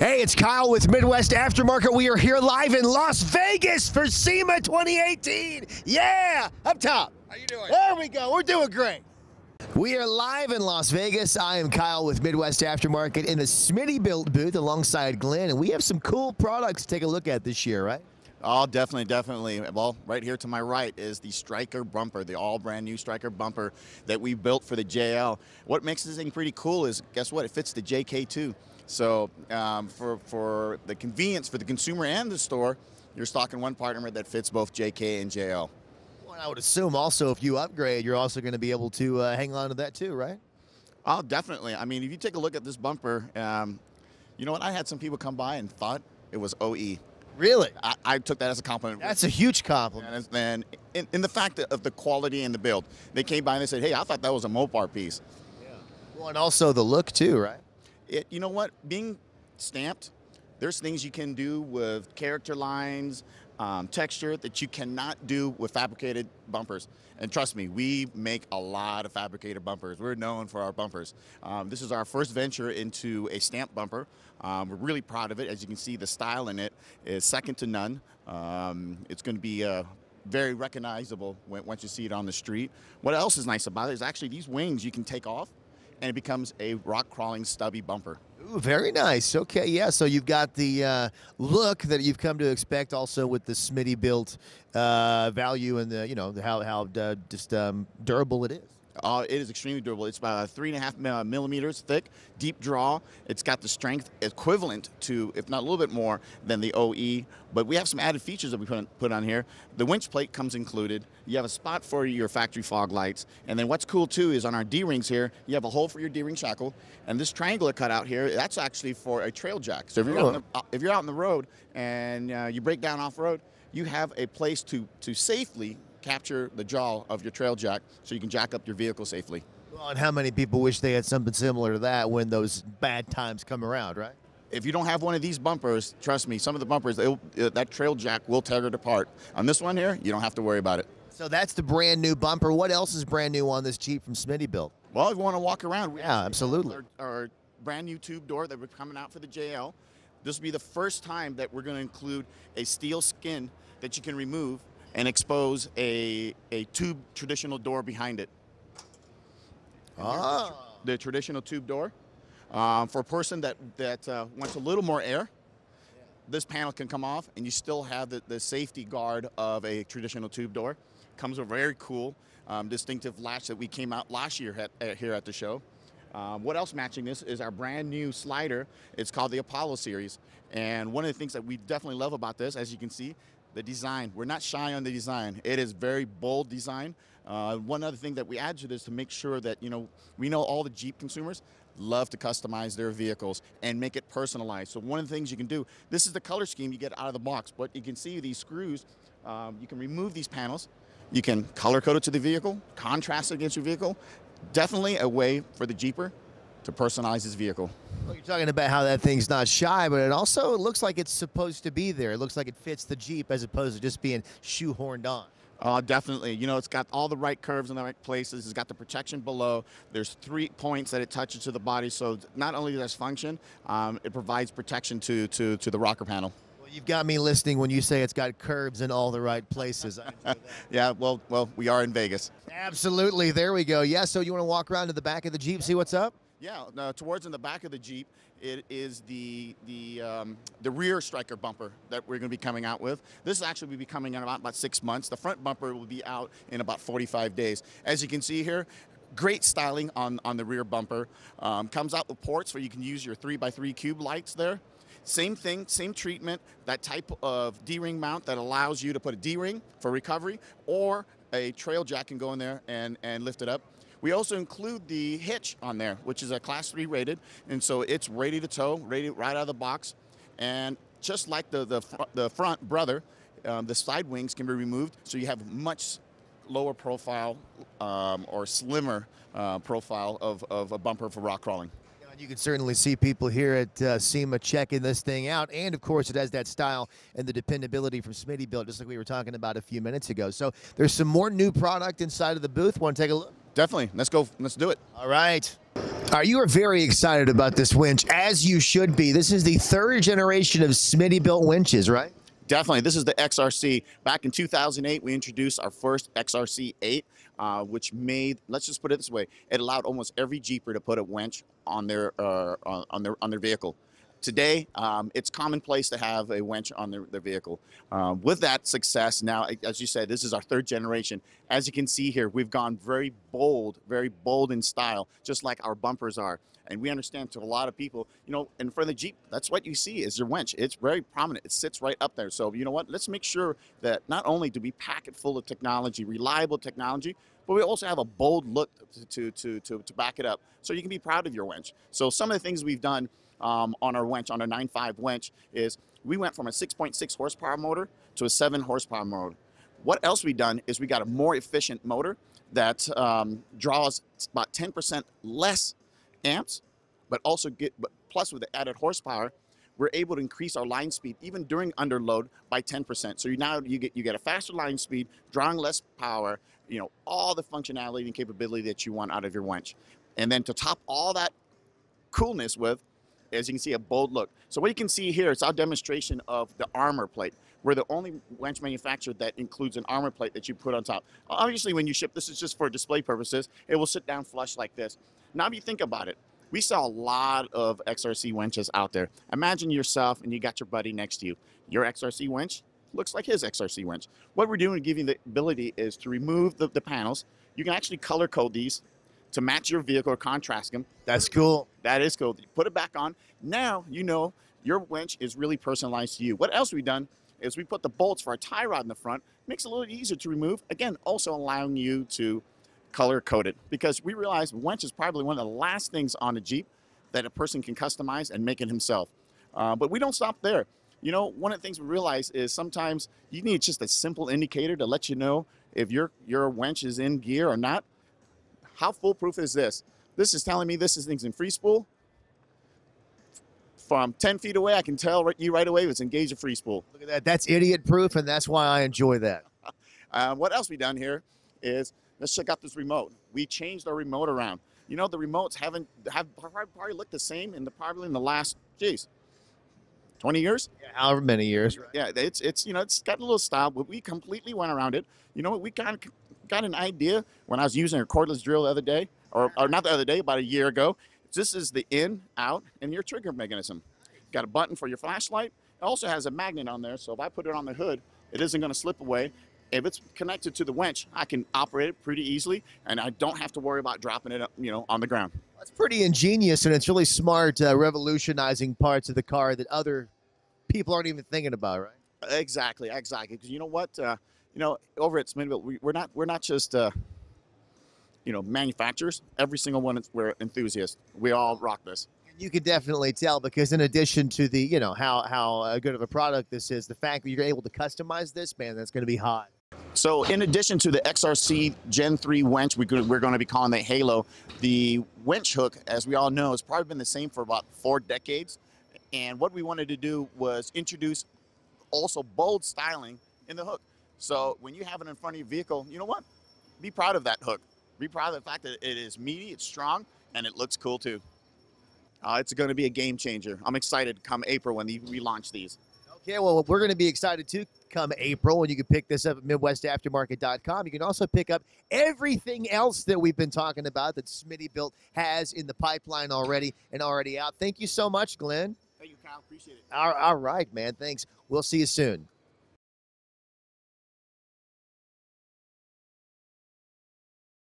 Hey, it's Kyle with Midwest Aftermarket. We are here live in Las Vegas for SEMA 2018. Yeah, up top. How you doing? There we go. We're doing great. We are live in Las Vegas. I am Kyle with Midwest Aftermarket in the Smittybilt booth alongside Glenn, and we have some cool products to take a look at this year, right? Oh, definitely, definitely. Well, right here to my right is the Stryker bumper, the all brand new Stryker bumper that we built for the JL. What makes this thing pretty cool is, guess what? It fits the JK too. So for the convenience for the consumer and the store, you're stocking one part number that fits both JK and JL. Well, I would assume also if you upgrade, you're also going to be able to hang on to that too, right? Oh, definitely. I mean, if you take a look at this bumper, you know what? I had some people come by and thought it was OE. Really? I took that as a compliment. That's a huge compliment. And in the fact of the quality and the build, they came by and they said, hey, I thought that was a Mopar piece. Yeah. Well, and also the look too, right? It, you know what? Being stamped, there's things you can do with character lines, texture that you cannot do with fabricated bumpers. And trust me, we make a lot of fabricated bumpers. We're known for our bumpers. This is our first venture into a stamped bumper. We're really proud of it. As you can see, the style in it is second to none. It's going to be very recognizable once you see it on the street. What else is nice about it is actually these wings you can take off, and it becomes a rock-crawling stubby bumper. Ooh, very nice. Okay, yeah, so you've got the look that you've come to expect also with the Smittybilt value and the, you know, how durable it is. It is extremely durable. It's about 3.5 millimeters thick, deep draw. It's got the strength equivalent to, if not a little bit more, than the OE. But we have some added features that we put on here. The winch plate comes included. You have a spot for your factory fog lights. And then what's cool too is on our D-rings here, you have a hole for your D-ring shackle. And this triangular cutout here, that's actually for a trail jack. So if you're, if you're out on the road and you break down off-road, you have a place to safely capture the jaw of your trail jack so you can jack up your vehicle safely. Well, and how many people wish they had something similar to that when those bad times come around, right? If you don't have one of these bumpers, trust me, some of the bumpers, that trail jack will tear it apart. On this one here, you don't have to worry about it. So that's the brand new bumper. What else is brand new on this Jeep from Smittybilt? Well, if you want to walk around, we have absolutely our brand new tube door that we're coming out for the JL. This will be the first time that we're going to include a steel skin that you can remove and expose a tube traditional door behind it. Oh. The traditional tube door. For a person that wants a little more air, this panel can come off and you still have the safety guard of a traditional tube door. Comes with a very cool distinctive latch that we came out last year here at the show. What else matching this is our brand new slider. It's called the Apollo series. And one of the things that we definitely love about this, as you can see, the design. We're not shy on the design. It is very bold design. One other thing that we add to this to make sure that, you know, we know all the Jeep consumers love to customize their vehicles and make it personalized. So one of the things you can do, this is the color scheme you get out of the box, but you can see these screws, you can remove these panels, you can color code it to the vehicle, contrast it against your vehicle. Definitely a way for the Jeeper to personalize his vehicle. Well, you're talking about how that thing's not shy, but it also looks like it's supposed to be there. It looks like it fits the Jeep as opposed to just being shoehorned on. Definitely. You know, it's got all the right curves in the right places. It's got the protection below. There's 3 points that it touches to the body, so not only does function, it provides protection to the rocker panel. You've got me listening when you say it's got curves in all the right places. I enjoy that. Yeah, well, we are in Vegas. Absolutely. There we go. Yeah, so you want to walk around to the back of the Jeep, see what's up? Yeah, no, towards in the back of the Jeep, it is the rear Stryker bumper that we're going to be coming out with. This is actually going to be coming out in about 6 months. The front bumper will be out in about 45 days. As you can see here, great styling on the rear bumper. Comes out with ports where you can use your 3x3 cube lights there. Same thing, same treatment, that type of D-ring mount that allows you to put a D-ring for recovery or a trail jack can go in there and lift it up. We also include the hitch on there, which is a class 3 rated, and so it's ready to tow, ready right out of the box. And just like the front brother, the side wings can be removed, so you have much lower profile or slimmer profile of a bumper for rock crawling. You can certainly see people here at SEMA checking this thing out. And, of course, it has that style and the dependability from Smittybilt, just like we were talking about a few minutes ago. So there's some more new product inside of the booth. Want to take a look? Definitely. Let's go. Let's do it. All right. You are very excited about this winch, as you should be. This is the third generation of Smittybilt winches, right? Definitely. This is the XRC. Back in 2008, we introduced our first XRC8, which made, let's just put it this way, it allowed almost every Jeeper to put a winch on their vehicle. Today, it's commonplace to have a winch on their vehicle. With that success, now, as you said, this is our third generation. As you can see here, we've gone very bold in style, just like our bumpers are. And we understand to a lot of people, you know, in front of the Jeep, that's what you see is your winch. It's very prominent. It sits right up there. So you know what? Let's make sure that not only do we pack it full of technology, reliable technology, but we also have a bold look to back it up. So you can be proud of your winch. So some of the things we've done on our winch, on our 9.5 winch, is we went from a 6.6 horsepower motor to a 7 horsepower motor. What else we done is we got a more efficient motor that draws about 10% less amps, but also plus with the added horsepower, we're able to increase our line speed even during underload by 10%. So you get a faster line speed, drawing less power, you know, all the functionality and capability that you want out of your winch. And then to top all that coolness with, as you can see, a bold look. So what you can see here is our demonstration of the armor plate. We're the only winch manufacturer that includes an armor plate that you put on top. Obviously, when you ship, this is just for display purposes, it will sit down flush like this. Now, if you think about it, we saw a lot of XRC winches out there. Imagine yourself and you got your buddy next to you. Your XRC winch looks like his XRC winch. What we're doing to give you the ability is to remove the panels. You can actually color code these to match your vehicle or contrast them. That's cool. That is cool. You put it back on. Now you know your winch is really personalized to you. What else we've done is we put the bolts for our tie rod in the front. Makes it a little easier to remove. Again, also allowing you to color code it, because we realized winch is probably one of the last things on a Jeep that a person can customize and make it himself. But we don't stop there. You know, one of the things we realize is sometimes you need just a simple indicator to let you know if your winch is in gear or not. How foolproof is this? This is telling me this is things in free spool. From 10 feet away, I can tell you right away if it's engaged or free spool. Look at that. That's idiot proof, and that's why I enjoy that. What else we done here is, let's check out this remote. We changed our remote around. You know, the remotes have probably looked the same in probably in the last, geez, 20 years? Yeah, however many years. Right. Yeah, it's you know, it's got a little style, but we completely went around it. You know what? We kind of got an idea when I was using a cordless drill the other day, or not the other day, about a year ago. This is the in, out, and your trigger mechanism. Got a button for your flashlight. It also has a magnet on there, so if I put it on the hood, it isn't going to slip away. If it's connected to the winch, I can operate it pretty easily, and I don't have to worry about dropping it, you know, on the ground. That's pretty ingenious, and it's really smart, revolutionizing parts of the car that other people aren't even thinking about, right? Exactly, exactly. Because you know what? You know, over at Smittybilt, we're not just, you know, manufacturers. Every single one, we're enthusiasts. We all rock this. And you could definitely tell, because in addition to the, you know, how good of a product this is, the fact that you're able to customize this, man, that's going to be hot. So in addition to the XRC Gen 3 winch, we're going to be calling it Halo. The winch hook, as we all know, has probably been the same for about 4 decades. And what we wanted to do was introduce also bold styling in the hook. So when you have it in front of your vehicle, you know what? Be proud of that hook. Be proud of the fact that it is meaty, it's strong, and it looks cool too. It's going to be a game changer. I'm excited come April when they relaunch these. Okay, well, we're going to be excited too come April, and you can pick this up at MidwestAftermarket.com. You can also pick up everything else that we've been talking about that Smittybilt has in the pipeline already and already out. Thank you so much, Glenn. Thank you, Kyle. Appreciate it. All right, man. Thanks. We'll see you soon.